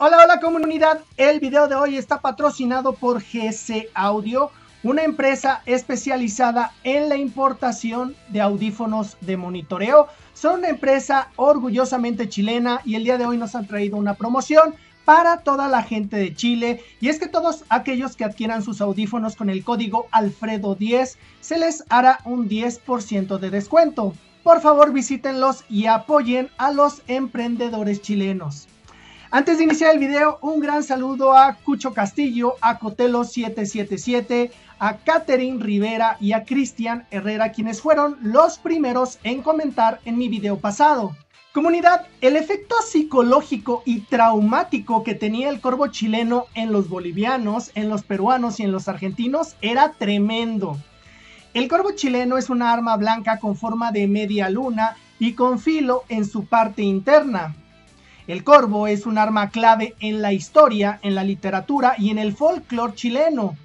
Hola, hola comunidad, el video de hoy está patrocinado por GC Audio, una empresa especializada en la importación de audífonos de monitoreo. Son una empresa orgullosamente chilena y el día de hoy nos han traído una promoción para toda la gente de Chile, y es que todos aquellos que adquieran sus audífonos con el código Alfredo10 se les hará un 10% de descuento. Por favor, visítenlos y apoyen a los emprendedores chilenos. Antes de iniciar el video, un gran saludo a Cucho Castillo, a Cotelo777, a Catherine Rivera y a Cristian Herrera, quienes fueron los primeros en comentar en mi video pasado. Comunidad, el efecto psicológico y traumático que tenía el corvo chileno en los bolivianos, en los peruanos y en los argentinos era tremendo. El corvo chileno es una arma blanca con forma de media luna y con filo en su parte interna. El corvo es un arma clave en la historia, en la literatura y en el folclore chileno.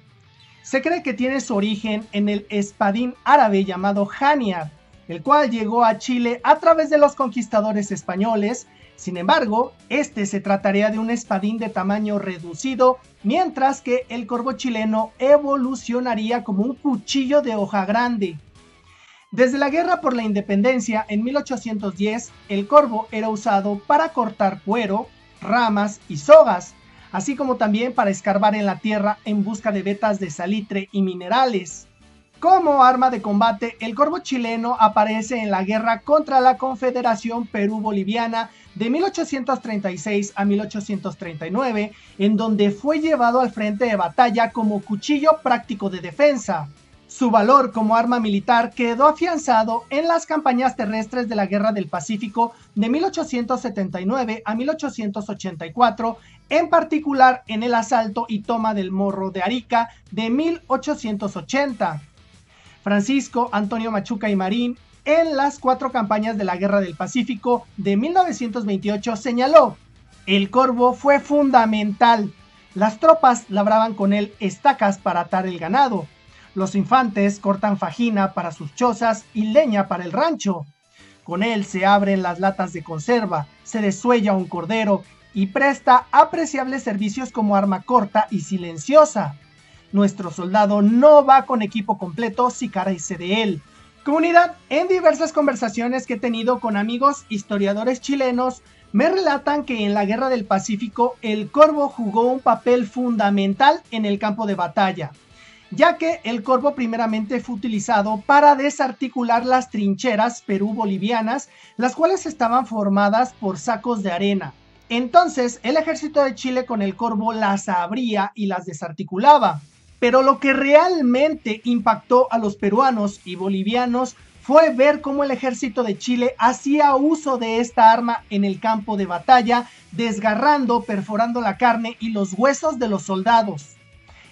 Se cree que tiene su origen en el espadín árabe llamado Janyar, el cual llegó a Chile a través de los conquistadores españoles. Sin embargo, este se trataría de un espadín de tamaño reducido, mientras que el corvo chileno evolucionaría como un cuchillo de hoja grande. Desde la Guerra por la Independencia, en 1810, el corvo era usado para cortar cuero, ramas y sogas, así como también para escarbar en la tierra en busca de vetas de salitre y minerales. Como arma de combate, el corvo chileno aparece en la guerra contra la Confederación Perú-Boliviana de 1836 a 1839, en donde fue llevado al frente de batalla como cuchillo práctico de defensa. Su valor como arma militar quedó afianzado en las campañas terrestres de la Guerra del Pacífico de 1879 a 1884, en particular en el asalto y toma del Morro de Arica de 1880. Francisco Antonio Machuca y Marín, en las 4 campañas de la Guerra del Pacífico de 1928, señaló: el corvo fue fundamental. Las tropas labraban con él estacas para atar el ganado. Los infantes cortan fajina para sus chozas y leña para el rancho. Con él se abren las latas de conserva, se desuella un cordero y presta apreciables servicios como arma corta y silenciosa. Nuestro soldado no va con equipo completo si carece de él. Comunidad, en diversas conversaciones que he tenido con amigos historiadores chilenos, me relatan que en la Guerra del Pacífico el corvo jugó un papel fundamental en el campo de batalla, ya que el corvo primeramente fue utilizado para desarticular las trincheras perú-bolivianas, las cuales estaban formadas por sacos de arena. Entonces, el ejército de Chile con el corvo las abría y las desarticulaba. Pero lo que realmente impactó a los peruanos y bolivianos fue ver cómo el ejército de Chile hacía uso de esta arma en el campo de batalla, desgarrando, perforando la carne y los huesos de los soldados.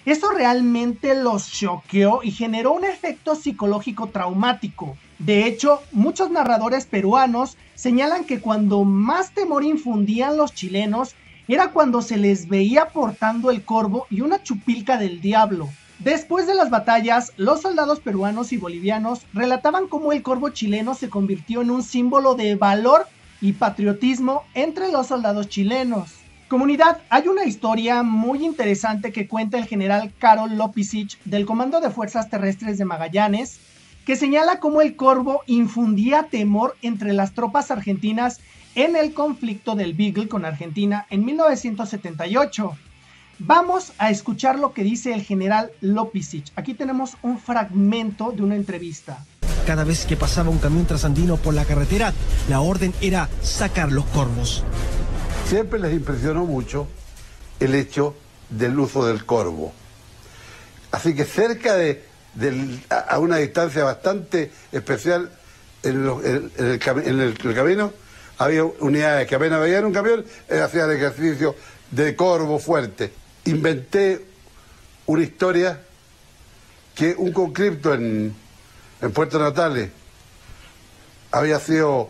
Eso realmente los choqueó y generó un efecto psicológico traumático. De hecho, muchos narradores peruanos señalan que cuando más temor infundían los chilenos era cuando se les veía portando el corvo y una chupilca del diablo. Después de las batallas, los soldados peruanos y bolivianos relataban cómo el corvo chileno se convirtió en un símbolo de valor y patriotismo entre los soldados chilenos. Comunidad, hay una historia muy interesante que cuenta el general Carlos Lopicich del Comando de Fuerzas Terrestres de Magallanes, que señala cómo el corvo infundía temor entre las tropas argentinas en el conflicto del Beagle con Argentina en 1978. Vamos a escuchar lo que dice el general Lopicich. Aquí tenemos un fragmento de una entrevista. Cada vez que pasaba un camión trasandino por la carretera, la orden era sacar los corvos. Siempre les impresionó mucho el hecho del uso del corvo. Así que cerca a una distancia bastante especial en el camino, había unidades que apenas veían un camión, hacían ejercicio de corvo fuerte. Inventé una historia que un conscripto en Puerto Natales había sido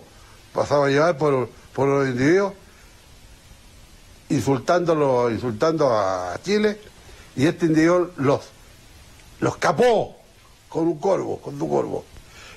pasado a llevar por los individuos, insultando a Chile, y este individuo los capó con su corvo,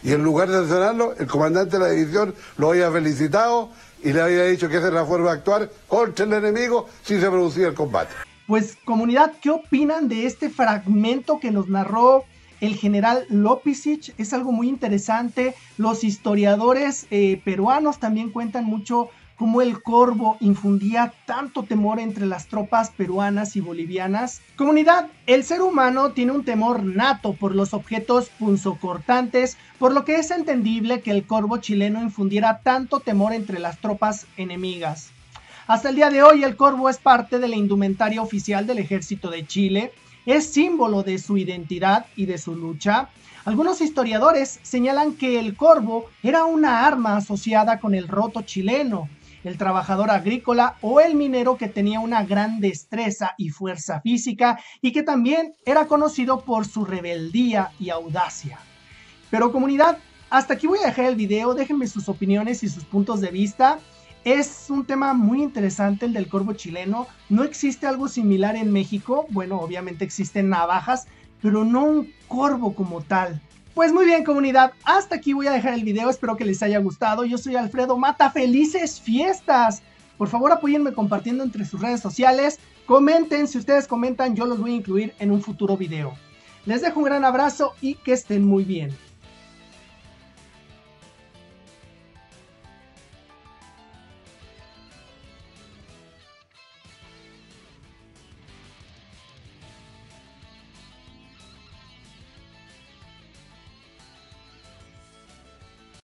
y en lugar de sancionarlo, el comandante de la división lo había felicitado y y le había dicho que esa era la forma de actuar contra el enemigo si se producía el combate. Pues, comunidad, ¿qué opinan de este fragmento que nos narró el general Lopicich? Es algo muy interesante. Los historiadores peruanos también cuentan mucho cómo el Corvo infundía tanto temor entre las tropas peruanas y bolivianas. Comunidad, el ser humano tiene un temor nato por los objetos punzocortantes, por lo que es entendible que el Corvo chileno infundiera tanto temor entre las tropas enemigas. Hasta el día de hoy, el Corvo es parte de la indumentaria oficial del Ejército de Chile, es símbolo de su identidad y de su lucha. Algunos historiadores señalan que el Corvo era una arma asociada con el roto chileno, el trabajador agrícola o el minero que tenía una gran destreza y fuerza física y que también era conocido por su rebeldía y audacia. Pero comunidad, hasta aquí voy a dejar el video, déjenme sus opiniones y sus puntos de vista. Es un tema muy interesante el del Corvo chileno, no existe algo similar en México, bueno, obviamente existen navajas, pero no un corvo como tal. Pues muy bien comunidad, hasta aquí voy a dejar el video, espero que les haya gustado, yo soy Alfredo Mata, ¡felices fiestas! Por favor apóyenme compartiendo entre sus redes sociales, comenten, si ustedes comentan yo los voy a incluir en un futuro video. Les dejo un gran abrazo y que estén muy bien.